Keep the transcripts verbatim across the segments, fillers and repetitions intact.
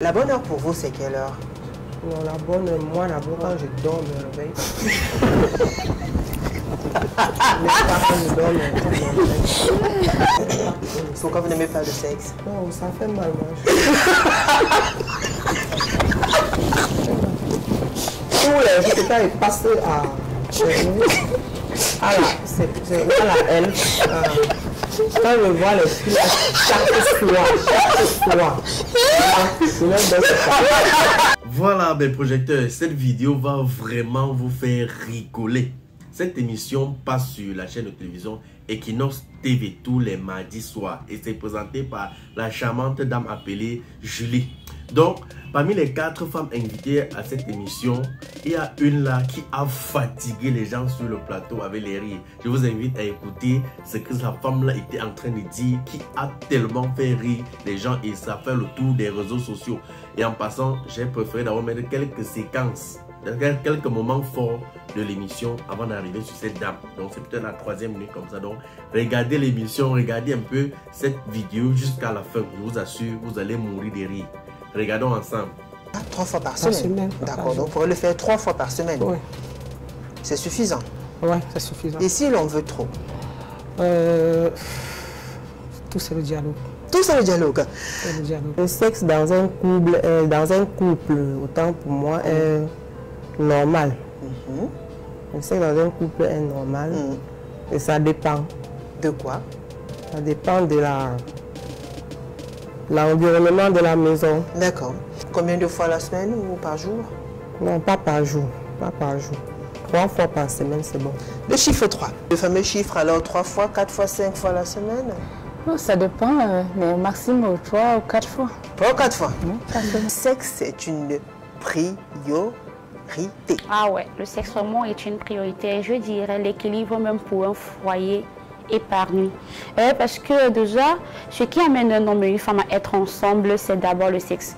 La bonne heure pour vous, c'est quelle heure? Non, la bonne, moi, la bonne, quand je dors, je me réveille. Pourquoi vous n'aimez pas le sexe? Non, ça fait mal, moi. Je sais pas, il passe à... Ah là, c'est mal à elle. Quand je vois les filles, chaque soir, chaque soir, voilà mes projecteurs, cette vidéo va vraiment vous faire rigoler. Cette émission passe sur la chaîne de télévision Equinox T V tous les mardis soirs et c'est présenté par la charmante dame appelée Julie. Donc, parmi les quatre femmes invitées à cette émission, il y a une là qui a fatigué les gens sur le plateau avec les rires. Je vous invite à écouter ce que la femme là était en train de dire, qui a tellement fait rire les gens et ça fait le tour des réseaux sociaux. Et en passant, j'ai préféré d'avoir mettre quelques séquences, quelques moments forts de l'émission avant d'arriver sur cette dame. Donc c'est peut-être la troisième minute comme ça. Donc regardez l'émission, regardez un peu cette vidéo jusqu'à la fin. Je vous assure, vous allez mourir de rire. Regardons ensemble. Ah, trois fois par semaine. semaine D'accord, donc on pourrait le faire trois fois par semaine. Oui. C'est suffisant. Oui, c'est suffisant. Et si l'on veut trop? euh, Tout c'est le dialogue. Tout c'est le dialogue. le dialogue. Le sexe dans un couple, euh, dans un couple autant pour moi, mm. est normal. Mm-hmm. Le sexe dans un couple est normal. Mm. Et ça dépend. De quoi? Ça dépend de la... l'environnement de la maison. D'accord. Combien de fois la semaine ou par jour? Non, pas par jour. Pas par jour. Trois fois par semaine, c'est bon. Le chiffre trois. Le fameux chiffre, alors trois fois, quatre fois, cinq fois la semaine? Non, ça dépend, euh, mais au maximum trois ou quatre fois. Trois ou quatre fois? Non, quatre fois. Le sexe est une priorité. Ah ouais, le sexe vraiment est une priorité. Je dirais l'équilibre même pour un foyer épargné. Euh, parce que déjà, ce qui amène un homme et une femme à être ensemble, c'est d'abord le sexe.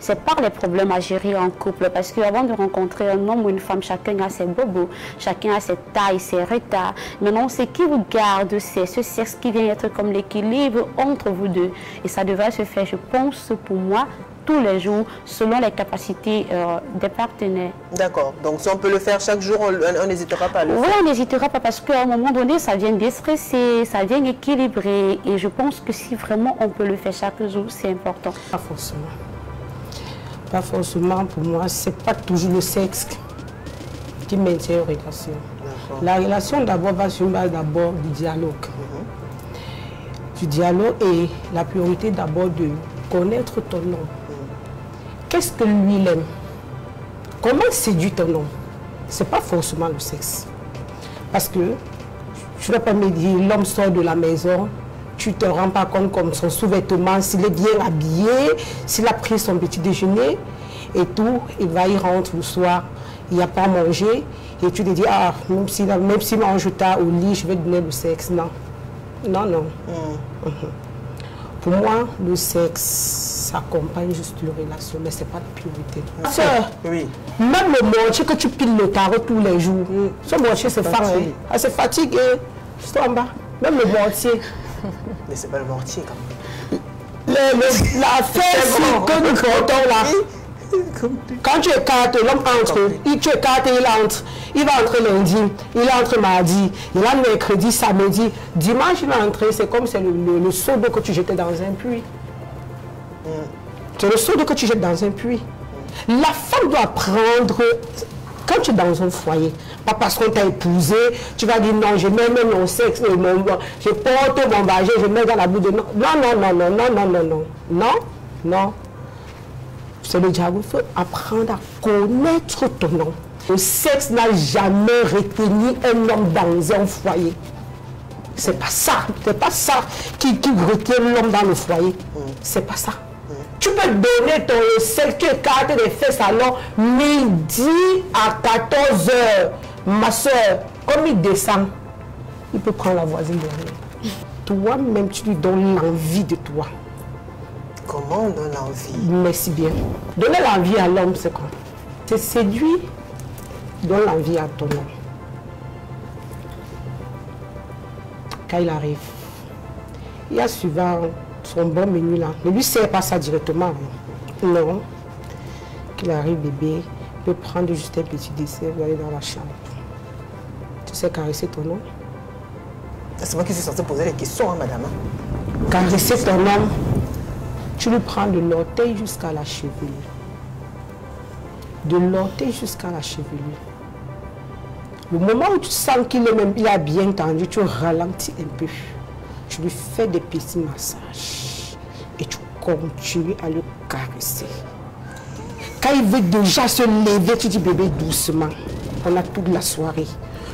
C'est pas les problèmes à gérer en couple, parce qu'avant de rencontrer un homme ou une femme, chacun a ses bobos, chacun a ses tailles, ses retards. Maintenant, ce qui vous garde, c'est ce sexe qui vient être comme l'équilibre entre vous deux. Et ça devrait se faire, je pense, pour moi, tous les jours, selon les capacités euh, des partenaires. D'accord. Donc, si on peut le faire chaque jour, on n'hésitera pas à le faire. Oui, on n'hésitera pas parce qu'à un moment donné, ça vient déstresser, ça vient équilibrer. Et je pense que si vraiment on peut le faire chaque jour, c'est important. Pas forcément. Pas forcément pour moi. C'est pas toujours le sexe qui maintient une relation. La relation d'abord va sur base d'abord du dialogue. Mm-hmm. Du dialogue et la priorité d'abord de connaître ton homme. Qu'est-ce que lui il aime? Comment séduit ton homme? C'est pas forcément le sexe. Parce que, je ne vais pas me dire, l'homme sort de la maison, tu ne te rends pas compte comme son sous-vêtement, s'il est bien habillé, s'il a pris son petit déjeuner et tout, il va y rentrer le soir, il n'a pas mangé, et tu te dis, ah, même s'il même si mange tard au lit, je vais donner le sexe. Non. Non, non. Mmh. Mmh. Pour moi, le sexe accompagne juste la relation, mais ce n'est pas la priorité. Soeur, oui. Même le mortier que tu piles le tarot tous les jours, oui. Ce mortier c'est fatigué. Elle se fatigue et c'est en bas. Même le mortier. Mais c'est pas le mortier quand même. La fesse que nous portons là. Quand tu écartes, l'homme entre, il tu écartes et il entre. Il va entrer lundi, il entre mardi, il a mercredi, samedi. Dimanche, il va entrer, c'est comme c'est le, le, le seau d'eau que tu jetais dans un puits. Mm. C'est le seau d'eau que tu jettes dans un puits. Mm. La femme doit prendre, quand tu es dans un foyer, pas parce qu'on t'a épousé, tu vas dire non, je mets même mon sexe, mon, je porte mon vagin, je mets dans la boue de... Non, non, non, non, non, non, non, non, non, non. C'est le diable, il faut apprendre à connaître ton homme. Le sexe n'a jamais retenu un homme dans un foyer. C'est pas ça, c'est pas ça qui, qui retient l'homme dans le foyer. Mm. C'est pas ça. Mm. Tu peux donner ton sexe, tu écartes les fesses alors midi à quatorze heures. Ma soeur, comme il descend, il peut prendre la voisine derrière. Toi-même, tu lui donnes l'envie de toi. Comment on donne l'envie? Merci bien. Donner l'envie à l'homme, c'est quoi? C'est séduire, donne l'envie à ton homme. Quand il arrive, il y a souvent son bon menu là. Mais lui, c'est pas ça directement. Non. Qu'il arrive bébé, il peut prendre juste un petit dessert, il aller dans la chambre. Tu sais caresser ton homme? C'est moi qui suis censée poser les questions, hein, madame. Caresser ton homme, tu lui prends de l'orteil jusqu'à la chevelure. De l'orteil jusqu'à la chevelure. Le moment où tu sens qu'il est même, il a bien tendu, tu ralentis un peu. Tu lui fais des petits massages et tu continues à le caresser. Quand il veut déjà se lever, tu dis bébé doucement. On a toute la soirée.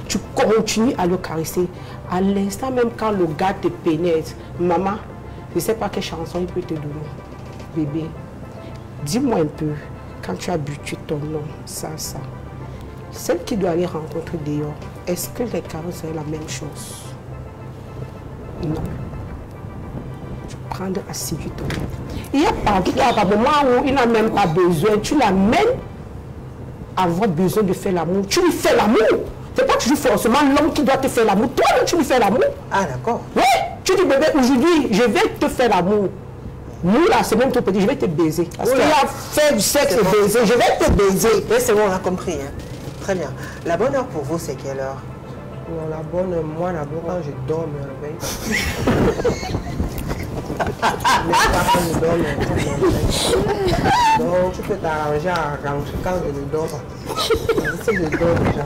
Tu continues à le caresser. À l'instant même quand le gars te pénètre, maman, je ne sais pas quelle chanson il peut te donner. Bébé, dis-moi un peu, quand tu as buté ton nom, ça, ça. Celle qui doit aller rencontrer dehors, est-ce que les caresses sont la même chose? Non. Tu prends de l'assidu ton nom. Il y a un moment où il n'a même pas besoin. Tu l'amènes à avoir besoin de faire l'amour. Tu lui fais l'amour. C'est pas toujours forcément l'homme qui doit te faire l'amour. Toi, tu lui fais l'amour. Ah, d'accord. Oui. Tu dis, bébé, aujourd'hui, je vais te faire l'amour. Nous, là, c'est même trop petit. Je vais te baiser. Parce qu'il a fait du sexe et baiser. Je vais te baiser. Mais c'est bon, on a compris. Hein. Très bien. La bonne heure pour vous, c'est quelle heure? Non, la bonne, moi, la bonne heure, je dors, mais la veille. Donc, tu peux t'arranger à rentrer quand je ne dors pas. Si je dors déjà.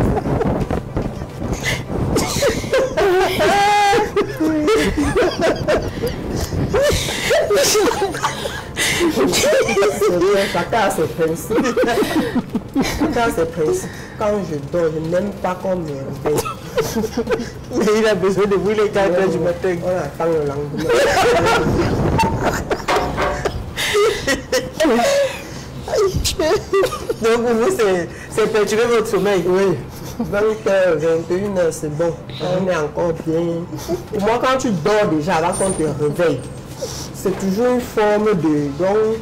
C'est vrai, chacun a ses principes. Chacun a ses principes. Quand je dors, je n'aime pas qu'on m'éveille. Mais il a besoin de vous les quatre heures du matin. On attend le lendemain. Donc vous, c'est perturber votre sommeil. Oui. vingt heures, vingt et une heures, c'est bon. On est encore bien. Pour moi, quand tu dors déjà, avant qu'on te réveille, c'est toujours une forme de... Donc,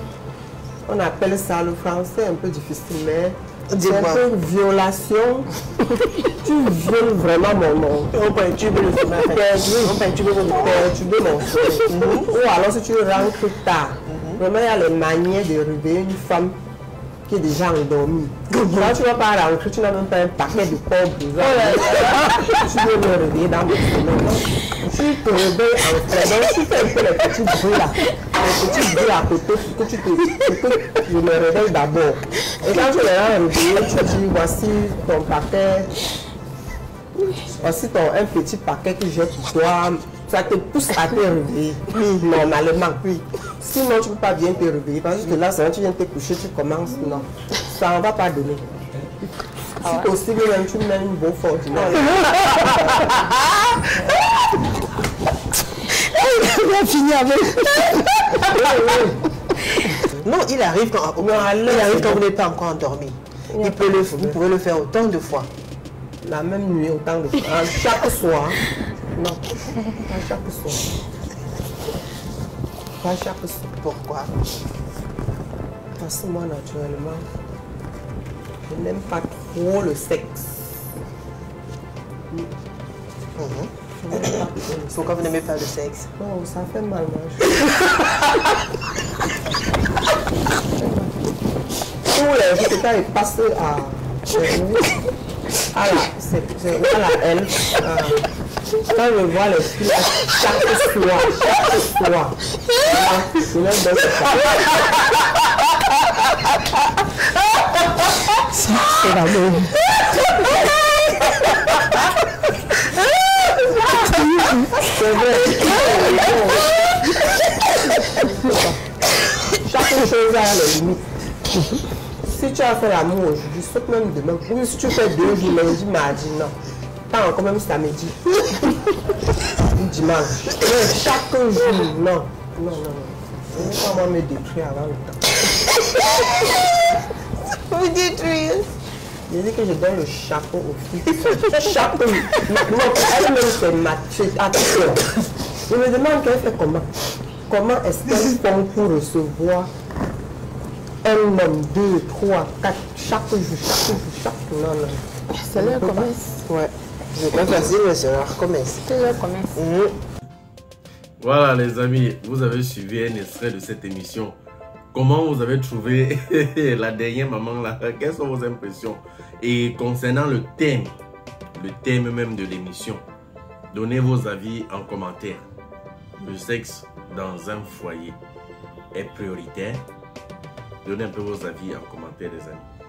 on appelle ça le français un peu difficile, mais... C'est un peu une violation. Tu violes vraiment mon nom. On perturbe le sommeil. On perturbe mon sommeil. Ou alors si tu rentres tard. Vraiment, il y a les manières de réveiller une femme qui est déjà endormie. Là, tu ne vas pas rentrer, tu n'as même pas un paquet de corps brisants. Tu veux me réveiller dans mon sommeil. Tu te réveilles en train. Tu fais un peu les petits bruits là. Les petits bruits à côté, que tu te... Je me réveille d'abord. Et quand je les rends réveillés, tu dis voici ton paquet. Voici ton un petit paquet que j'ai pour toi. Ça te pousse à te réveiller. Normalement, oui. Sinon, tu ne peux pas bien te réveiller. Parce que là, c'est quand tu viens te coucher, tu commences. Non. Ça ne va pas donner. Ah ouais. Si possible, même tu mets une bonne forte. Il a fini avec. Non, il arrive quand on n'est pas encore endormi. Il peut le, vous pouvez le faire autant de fois. La même nuit, autant de fois. À chaque soir. Non, à chaque soir. À chaque soir. Pourquoi? Parce que moi, naturellement, je n'aime pas trop le sexe. Mmh. Pourquoi vous n'aimez pas le sexe? Non, ça fait mal, moi. Tous les résultats est passé à... Ah là, c'est mal à elle. Quand je vois les filles, chaque soir, chaque soir, je l'aime dans ce ça, c'est la même. C'est vrai. Chaque chose a la limite. Si tu as fait l'amour aujourd'hui, saute même demain. Même si tu fais deux jours, lundi, mardi, non. Pas encore même samedi. Dimanche. Chaque jour, non. Non, non, non. Je vais pas me détruire avant le temps. Vous détruire. Je dis que je donne le chapeau aux filles. Chapeau. Elle-même s'est matchée. Attention. Je me demande qu'elle fait comment. Comment est-ce qu'elle font pour recevoir un homme, deux, trois, quatre, chaque jour, chaque jour, chaque jour. Non, non. C'est leur commerce. Ouais. C'est pas facile, mais c'est leur commerce. C'est leur commerce. Voilà, les amis, vous avez suivi un extrait de cette émission. Comment vous avez trouvé la dernière maman là? Quelles sont vos impressions? Et concernant le thème, le thème même de l'émission, donnez vos avis en commentaire. Le sexe dans un foyer est prioritaire. Donnez un peu vos avis en commentaire, les amis.